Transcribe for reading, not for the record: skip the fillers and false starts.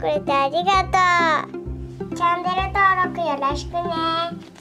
くれてありがとう。チャンネル登録よろしくね。